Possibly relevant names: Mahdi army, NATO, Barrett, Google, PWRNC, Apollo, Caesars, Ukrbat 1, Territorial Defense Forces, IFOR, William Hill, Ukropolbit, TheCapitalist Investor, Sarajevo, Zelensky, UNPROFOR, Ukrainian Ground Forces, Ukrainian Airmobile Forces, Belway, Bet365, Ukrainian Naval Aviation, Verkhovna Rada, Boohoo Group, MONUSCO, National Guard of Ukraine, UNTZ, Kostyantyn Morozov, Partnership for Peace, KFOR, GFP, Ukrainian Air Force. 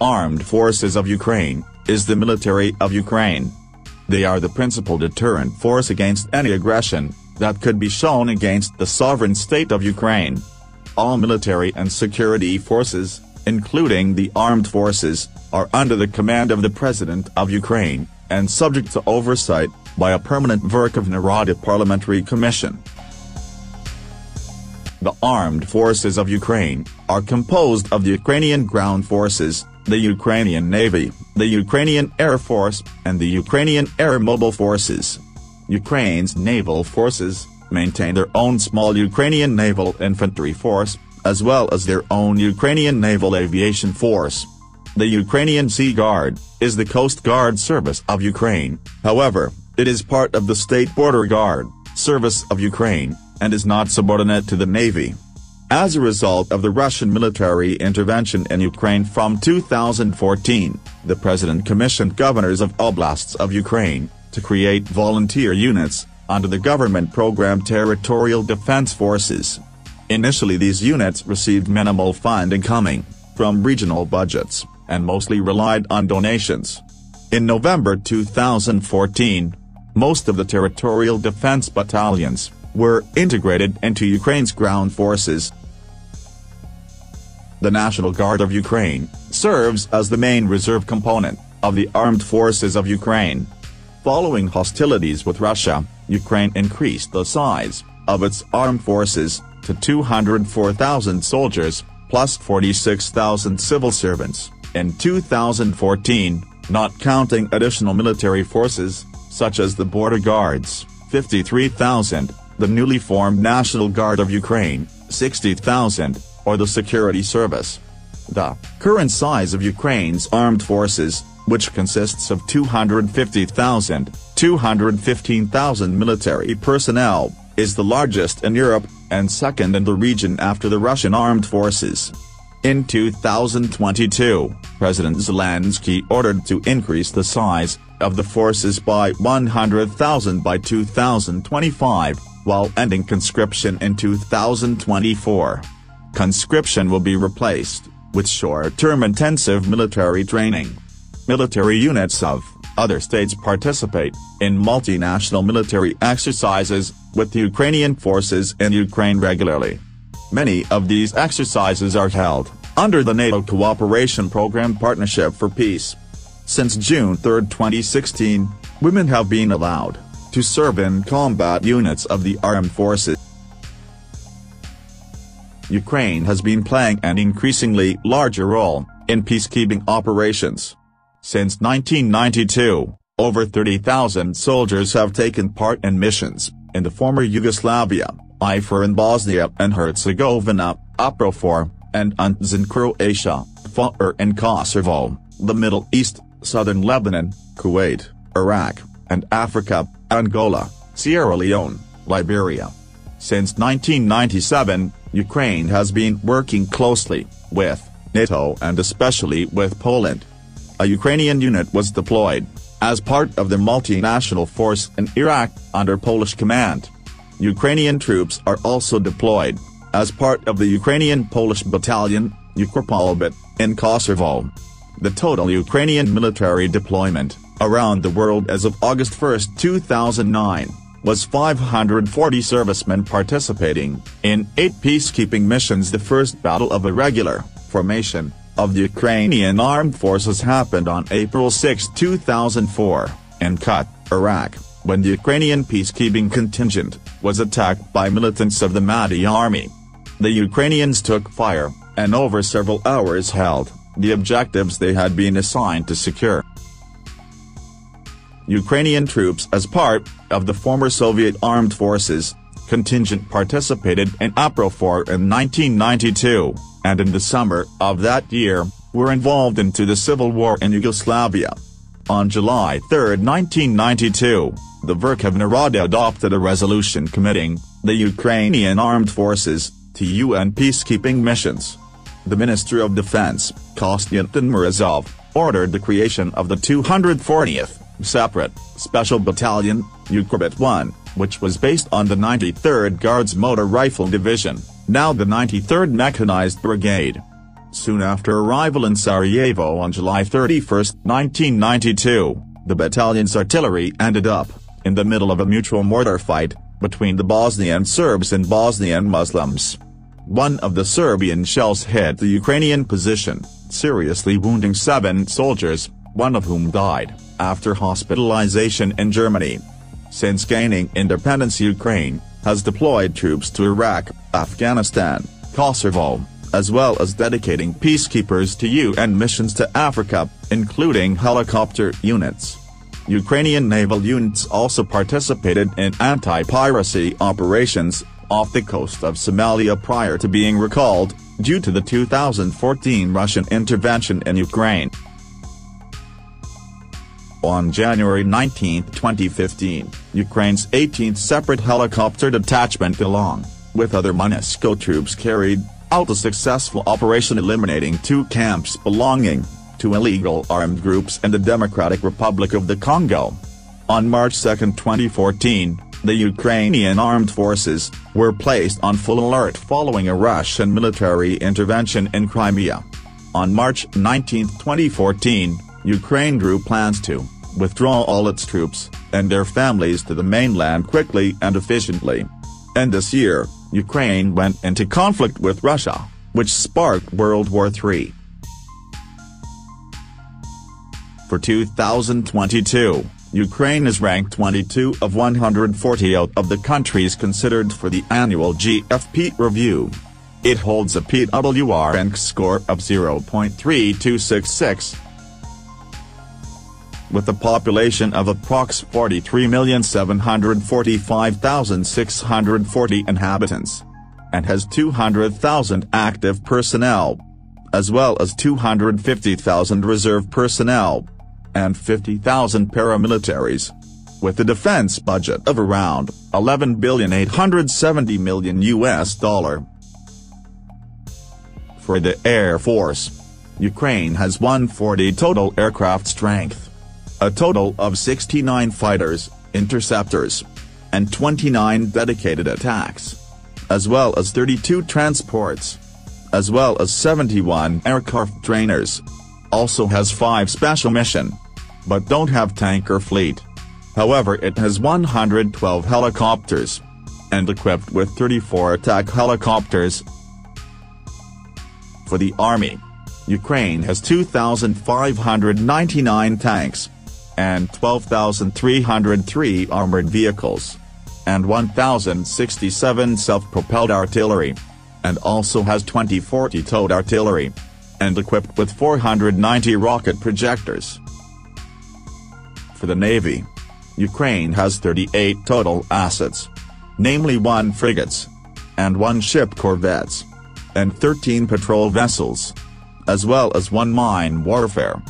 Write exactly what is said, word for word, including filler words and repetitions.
Armed Forces of Ukraine, is the military of Ukraine. They are the principal deterrent force against any aggression that could be shown against the sovereign state of Ukraine. All military and security forces, including the armed forces, are under the command of the President of Ukraine, and subject to oversight by a permanent Verkhovna Rada parliamentary commission. The armed forces of Ukraine are composed of the Ukrainian ground forces, the Ukrainian Navy, the Ukrainian Air Force, and the Ukrainian Air Mobile Forces. Ukraine's naval forces maintain their own small Ukrainian naval infantry force, as well as their own Ukrainian naval aviation force. The Ukrainian Sea Guard is the Coast Guard service of Ukraine. However, it is part of the State Border Guard service of Ukraine, and is not subordinate to the Navy. As a result of the Russian military intervention in Ukraine from two thousand fourteen, the President commissioned governors of oblasts of Ukraine to create volunteer units under the government program Territorial Defense Forces. Initially, these units received minimal funding coming from regional budgets, and mostly relied on donations. In November two thousand fourteen, most of the territorial defense battalions were integrated into Ukraine's ground forces. The National Guard of Ukraine serves as the main reserve component of the armed forces of Ukraine. Following hostilities with Russia, Ukraine increased the size of its armed forces to two hundred four thousand soldiers, plus forty-six thousand civil servants, in two thousand fourteen, not counting additional military forces, such as the Border Guards, fifty-three thousand, the newly formed National Guard of Ukraine, sixty thousand, or the Security Service. The current size of Ukraine's armed forces, which consists of two hundred fifty thousand, two hundred fifteen thousand military personnel, is the largest in Europe, and second in the region after the Russian armed forces. In two thousand twenty-two, President Zelensky ordered to increase the size of the forces by one hundred thousand by two thousand twenty-five, while ending conscription in two thousand twenty-four. Conscription will be replaced with short-term intensive military training. Military units of other states participate in multinational military exercises with the Ukrainian forces in Ukraine regularly. Many of these exercises are held under the NATO Cooperation Program Partnership for Peace. Since June third, twenty sixteen, women have been allowed to serve in combat units of the armed forces. Ukraine has been playing an increasingly larger role in peacekeeping operations. Since nineteen ninety-two, over thirty thousand soldiers have taken part in missions in the former Yugoslavia, I F O R in Bosnia and Herzegovina, UNPROFOR, and U N T Z in Croatia, K F O R in Kosovo, the Middle East, southern Lebanon, Kuwait, Iraq, and Africa, Angola, Sierra Leone, Liberia. Since nineteen ninety-seven, Ukraine has been working closely with NATO and especially with Poland. A Ukrainian unit was deployed as part of the multinational force in Iraq under Polish command. Ukrainian troops are also deployed as part of the Ukrainian-Polish battalion, Ukropolbit, in Kosovo. The total Ukrainian military deployment around the world as of August first, two thousand nine, was five hundred forty servicemen participating in eight peacekeeping missions. The first battle of irregular formation of the Ukrainian armed forces happened on April sixth, two thousand four, in Kut, Iraq, when the Ukrainian peacekeeping contingent was attacked by militants of the Mahdi army. The Ukrainians took fire, and over several hours held the objectives they had been assigned to secure. Ukrainian troops as part of the former Soviet armed forces contingent participated in UNPROFOR in nineteen ninety-two, and in the summer of that year, were involved into the civil war in Yugoslavia. On July third, nineteen ninety-two, the Verkhovna Rada adopted a resolution committing the Ukrainian armed forces to U N peacekeeping missions. The Minister of Defense, Kostyantyn Morozov, ordered the creation of the two hundred fortieth separate special battalion, Ukrbat one, which was based on the ninety-third Guards Motor Rifle Division, now the ninety-third Mechanized Brigade. Soon after arrival in Sarajevo on July thirty-first, nineteen ninety-two, the battalion's artillery ended up, in the middle of a mutual mortar fight, between the Bosnian Serbs and Bosnian Muslims. One of the Serbian shells hit the Ukrainian position, seriously wounding seven soldiers, one of whom died, after hospitalization in Germany. Since gaining independence, Ukraine has deployed troops to Iraq, Afghanistan, Kosovo, as well as dedicating peacekeepers to U N missions to Africa, including helicopter units. Ukrainian naval units also participated in anti-piracy operations off the coast of Somalia prior to being recalled, due to the two thousand fourteen Russian intervention in Ukraine. On January nineteenth, twenty fifteen, Ukraine's eighteenth Separate Helicopter Detachment along with other MONUSCO troops carried out a successful operation eliminating two camps belonging to illegal armed groups in the Democratic Republic of the Congo. On March second, twenty fourteen, the Ukrainian armed forces were placed on full alert following a Russian military intervention in Crimea. On March nineteenth, twenty fourteen, Ukraine drew plans to withdraw all its troops and their families to the mainland quickly and efficiently. And this year, Ukraine went into conflict with Russia, which sparked World War Three. For two thousand twenty-two, Ukraine is ranked twenty-two of one hundred forty out of the countries considered for the annual G F P review. It holds a P W R N C score of zero point three two six six. With a population of approximately forty-three million seven hundred forty-five thousand six hundred forty inhabitants, and has two hundred thousand active personnel, as well as two hundred fifty thousand reserve personnel, and fifty thousand paramilitaries, with a defense budget of around eleven billion eight hundred seventy million U S dollars. For the Air Force, Ukraine has one hundred forty total aircraft strength, a total of sixty-nine fighters, interceptors, and twenty-nine dedicated attacks, as well as thirty-two transports, as well as seventy-one aircraft trainers. Also has five special mission, but don't have tanker fleet. However, it has one hundred twelve helicopters, and equipped with thirty-four attack helicopters. For the Army, Ukraine has two thousand five hundred ninety-nine tanks, and twelve thousand three hundred three armored vehicles, and one thousand sixty-seven self-propelled artillery, and also has twenty-four towed artillery, and equipped with four hundred ninety rocket projectors. For the Navy, Ukraine has thirty-eight total assets, namely one frigates, and one ship corvettes, and thirteen patrol vessels, as well as one mine warfare